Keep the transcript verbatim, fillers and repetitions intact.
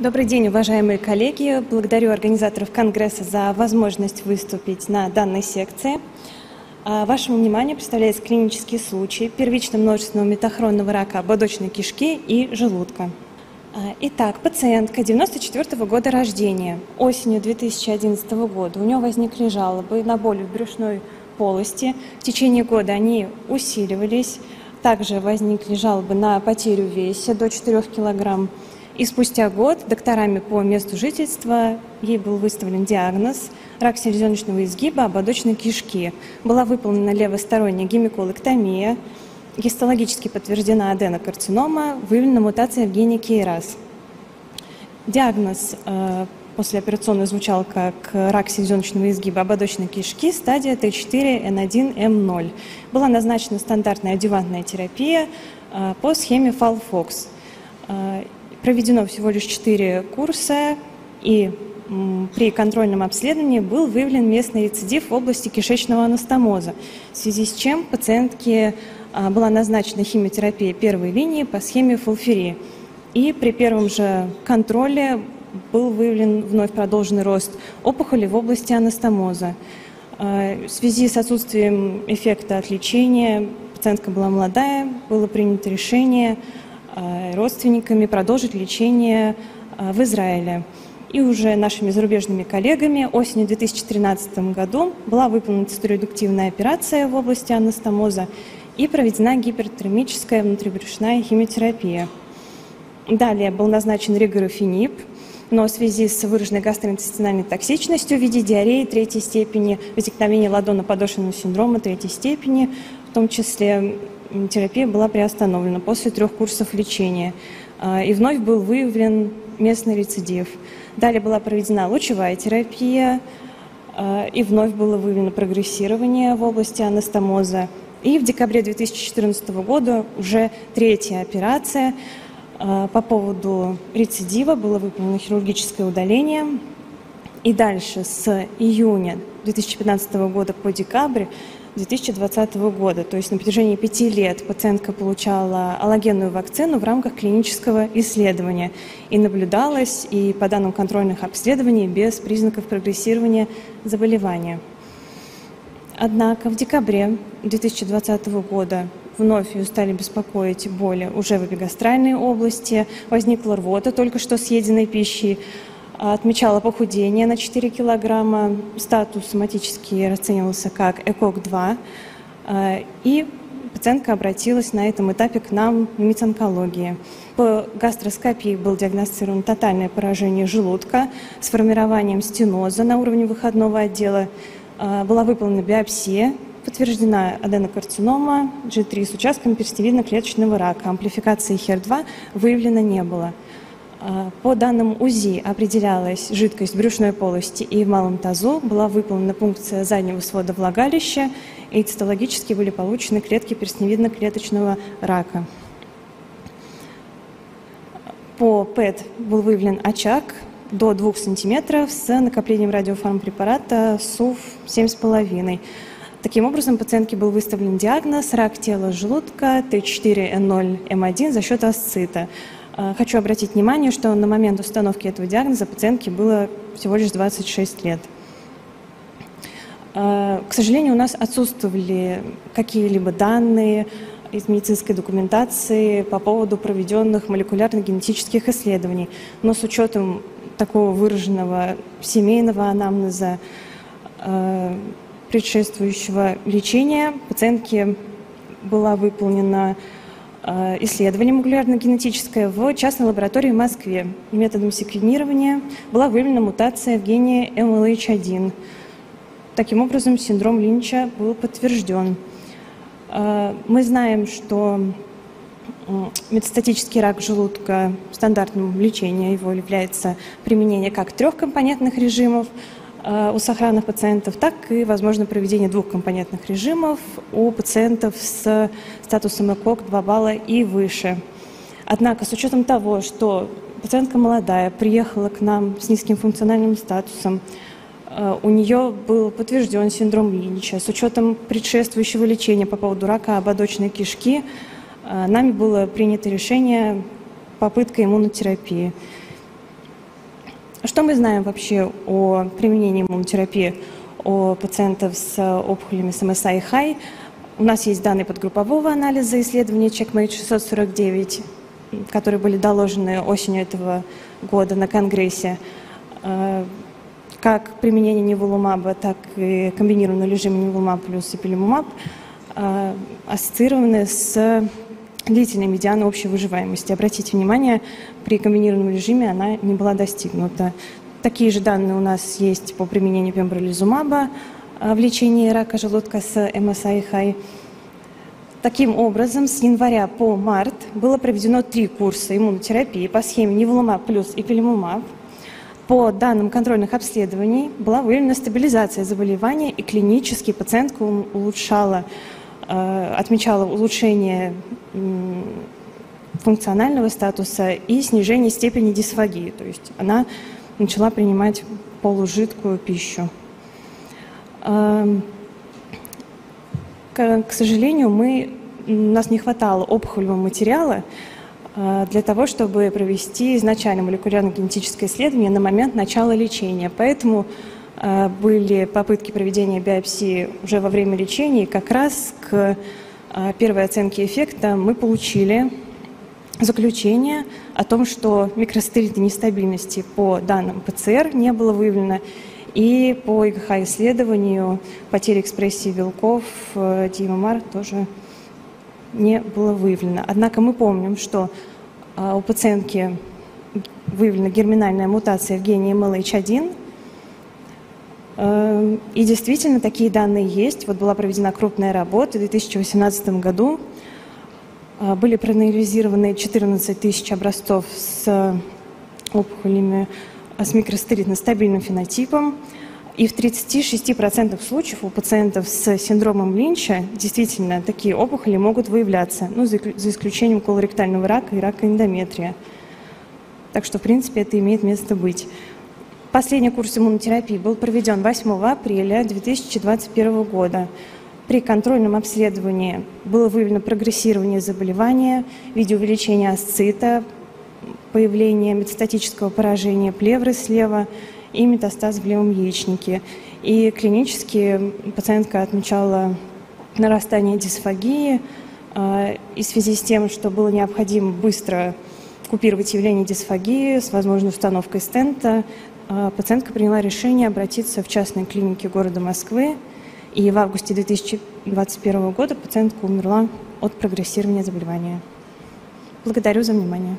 Добрый день, уважаемые коллеги. Благодарю организаторов Конгресса за возможность выступить на данной секции. Вашему вниманию представляется клинический случай первично-множественного метахронного рака ободочной кишки и желудка. Итак, пациентка девяносто четвёртого года рождения, осенью две тысячи одиннадцатого года. У нее возникли жалобы на боли в брюшной полости. В течение года они усиливались. Также возникли жалобы на потерю веса до четырёх килограмм. И спустя год докторами по месту жительства ей был выставлен диагноз рак селезеночного изгиба ободочной кишки. Была выполнена левосторонняя гемиколэктомия, гистологически подтверждена аденокарцинома, выявлена мутация в гене Кейрас. Диагноз э, послеоперационно звучал как рак селезеночного изгиба ободочной кишки, стадия Т четыре Н один М ноль. Была назначена стандартная адъювантная терапия э, по схеме Фалфокс. Э, Проведено всего лишь четыре курса, и при контрольном обследовании был выявлен местный рецидив в области кишечного анастомоза, в связи с чем пациентке была назначена химиотерапия первой линии по схеме ФОЛФИРИ. И при первом же контроле был выявлен вновь продолженный рост опухоли в области анастомоза. В связи с отсутствием эффекта от лечения, пациентка была молодая, было принято решение родственниками продолжить лечение в Израиле. И уже нашими зарубежными коллегами осенью две тысячи тринадцатого году была выполнена циторедуктивная операция в области анастомоза и проведена гипертермическая внутрибрюшная химиотерапия. Далее был назначен регорафениб, но в связи с выраженной гастроинтестинальной токсичностью в виде диареи третьей степени, возникновения ладоноподошвенного синдрома третьей степени, в том числе терапия была приостановлена после трех курсов лечения, и вновь был выявлен местный рецидив. Далее была проведена лучевая терапия, и вновь было выявлено прогрессирование в области анастомоза. И в декабре две тысячи четырнадцатого года уже третья операция по поводу рецидива, было выполнено хирургическое удаление. И дальше с июня две тысячи пятнадцатого года по декабрь две тысячи двадцатого года, то есть на протяжении пяти лет пациентка получала аллогенную вакцину в рамках клинического исследования и наблюдалась, и по данным контрольных обследований, без признаков прогрессирования заболевания. Однако в декабре две тысячи двадцатого года вновь ее стали беспокоить боли уже в эпигастральной области, возникла рвота только что съеденной пищей, отмечала похудение на четыре килограмма, статус соматически расценивался как Э К О К два, и пациентка обратилась на этом этапе к нам в медонкологии. По гастроскопии было диагностировано тотальное поражение желудка с формированием стеноза на уровне выходного отдела, была выполнена биопсия, подтверждена аденокарцинома джи три с участком перстевидно-клеточного рака, амплификации Х Е Р два выявлено не было. По данным УЗИ определялась жидкость в брюшной полости и в малом тазу, была выполнена пункция заднего свода влагалища, и цитологически были получены клетки перстневидно-клеточного рака. По ПЭТ был выявлен очаг до двух сантиметров с накоплением радиофармпрепарата СУФ семь с половиной. Таким образом, пациентке был выставлен диагноз рак тела желудка Т четыре Н ноль М один за счет асцита. Хочу обратить внимание, что на момент установки этого диагноза пациентке было всего лишь двадцать шесть лет. К сожалению, у нас отсутствовали какие-либо данные из медицинской документации по поводу проведенных молекулярно-генетических исследований. Но с учетом такого выраженного семейного анамнеза, предшествующего лечения, пациентке была выполнена исследование молекулярно-генетическое в частной лаборатории в Москве. Методом секвенирования была выявлена мутация в гене М Л H один. Таким образом, синдром Линча был подтвержден. Мы знаем, что метастатический рак желудка, стандартным лечением его является применение как трехкомпонентных режимов у сохранных пациентов, так и, возможно, проведение двухкомпонентных режимов у пациентов с статусом Э К О К два балла и выше. Однако, с учетом того, что пациентка молодая, приехала к нам с низким функциональным статусом, у нее был подтвержден синдром Линча, с учетом предшествующего лечения по поводу рака ободочной кишки, нами было принято решение попытка иммунотерапии. Что мы знаем вообще о применении иммунотерапии у пациентов с опухолями с эм эс ай-H? У нас есть данные подгруппового анализа исследования Чекмейт шестьсот сорок девять, которые были доложены осенью этого года на Конгрессе. Как применение ниволумаба, так и комбинированный режим ниволумаб плюс ипилимумаб ассоциированы с длительной медианой общей выживаемости. Обратите внимание, при комбинированном режиме она не была достигнута. Такие же данные у нас есть по применению пембролизумаба в лечении рака желудка с эм эс ай-H. Таким образом, с января по март было проведено три курса иммунотерапии по схеме ниволумаб плюс ипилимумаб. По данным контрольных обследований была выявлена стабилизация заболевания, и клинически пациентка улучшала, отмечала улучшение функционального статуса и снижение степени дисфагии, то есть она начала принимать полужидкую пищу. К сожалению, мы, у нас не хватало опухолевого материала для того, чтобы провести изначально молекулярно-генетическое исследование на момент начала лечения. Поэтому были попытки проведения биопсии уже во время лечения, и как раз к первой оценке эффекта мы получили заключение о том, что микросателлитной нестабильности по данным пэ цэ эр не было выявлено, и по и гэ ха исследованию потери экспрессии белков дэ эм эм эр тоже не было выявлено. Однако мы помним, что у пациентки выявлена герминальная мутация в гене эм эл эйч один, и действительно такие данные есть. Вот была проведена крупная работа в две тысячи восемнадцатом году. Были проанализированы четырнадцать тысяч образцов с опухолями с микросателлитно-стабильным фенотипом. И в тридцати шести процентах случаев у пациентов с синдромом Линча действительно такие опухоли могут выявляться, ну, за, за исключением колоректального рака и рака эндометрия. Так что, в принципе, это имеет место быть. Последний курс иммунотерапии был проведен восьмого апреля две тысячи двадцать первого года. При контрольном обследовании было выявлено прогрессирование заболевания в виде увеличения асцита, появление метастатического поражения плевры слева и метастаз в левом яичнике. И клинически пациентка отмечала нарастание дисфагии, и в связи с тем, что было необходимо быстро купировать явление дисфагии с возможной установкой стента, пациентка приняла решение обратиться в частной клинике города Москвы, и в августе две тысячи двадцать первого года пациентка умерла от прогрессирования заболевания. Благодарю за внимание.